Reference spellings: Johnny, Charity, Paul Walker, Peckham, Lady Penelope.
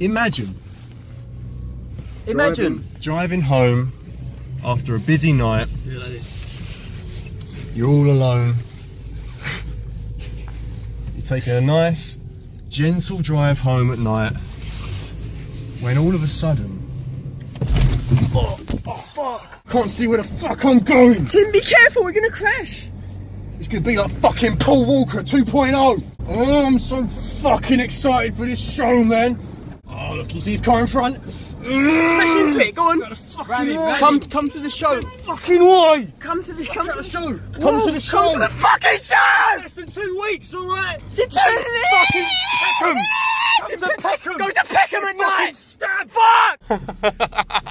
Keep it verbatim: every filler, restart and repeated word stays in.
Imagine, imagine driving, driving home after a busy night. Yeah, like this. You're all alone. You're taking a nice, gentle drive home at night, when all of a sudden, oh, oh fuck! Can't see where the fuck I'm going. Tim, be careful! We're gonna crash. It's gonna be like fucking Paul Walker two point oh. Oh, I'm so fucking excited for this show, man. Oh, look, you see his car in front? Smash into it, go on. Fucking it, come, come to the show. Fucking why? Come to the, come to the, the show. Whoa, come to the show. Come to the fucking show. Less than two weeks, all right? It's in two weeks. Fucking Peckham. Come to Peckham. Go to Peckham at night. Stab. Fuck.